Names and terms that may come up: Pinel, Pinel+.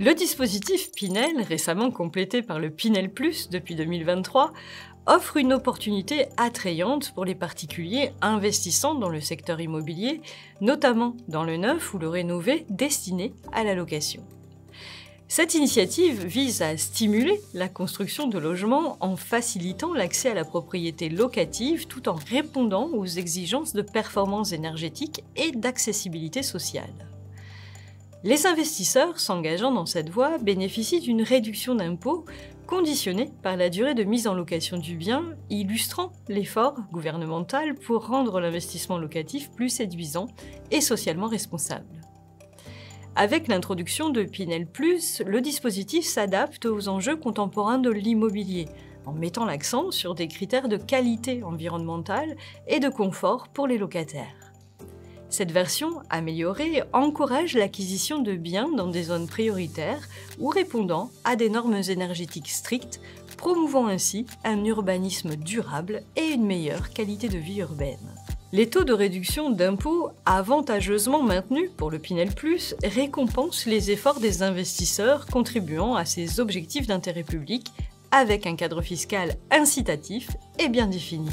Le dispositif Pinel, récemment complété par le Pinel+ depuis 2023, offre une opportunité attrayante pour les particuliers investissant dans le secteur immobilier, notamment dans le neuf ou le rénové destiné à la location. Cette initiative vise à stimuler la construction de logements en facilitant l'accès à la propriété locative tout en répondant aux exigences de performance énergétique et d'accessibilité sociale. Les investisseurs s'engageant dans cette voie bénéficient d'une réduction d'impôt conditionnée par la durée de mise en location du bien, illustrant l'effort gouvernemental pour rendre l'investissement locatif plus séduisant et socialement responsable. Avec l'introduction de Pinel+, le dispositif s'adapte aux enjeux contemporains de l'immobilier, en mettant l'accent sur des critères de qualité environnementale et de confort pour les locataires. Cette version améliorée encourage l'acquisition de biens dans des zones prioritaires ou répondant à des normes énergétiques strictes, promouvant ainsi un urbanisme durable et une meilleure qualité de vie urbaine. Les taux de réduction d'impôts avantageusement maintenus pour le Pinel+, récompensent les efforts des investisseurs contribuant à ces objectifs d'intérêt public avec un cadre fiscal incitatif et bien défini.